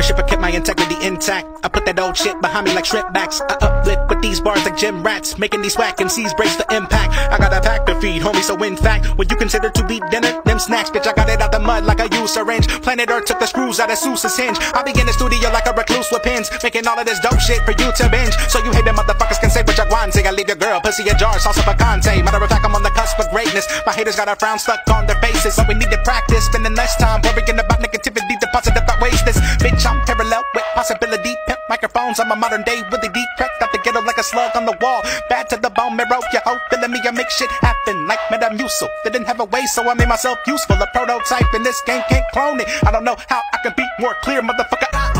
ownership, I kept my integrity intact. I put that old shit behind me like shrimp backs. I uplift with these bars like gym rats, making these whack MCs brace for impact. I got a pack to feed, homie, so in fact, what you consider to be dinner, them snacks, bitch, I got it out the mud like a used syringe. Planet Earth took the screws out of Seuss's hinge. I be in the studio like a recluse with pins, making all of this dope shit for you to binge. So you hate them motherfuckers can say what you want, say I leave your girl, pussy a jar, salsa picante. Matter of fact, I'm on the cusp of greatness. My haters got a frown stuck on their faces, so we need to practice, spending less time worrying about negativity, the positive outweighs this. Bitch, I'm parallel with possibility, pimp microphones, I'm a modern day Willie D, cracked out the ghetto like a slug on the wall, bad to the bone marrow, you hoe, feeling me, I make shit happen like Metamucil. They didn't have a way, so I made myself useful, a prototype, and this game can't clone it. I don't know how I can be more clear, motherfucker,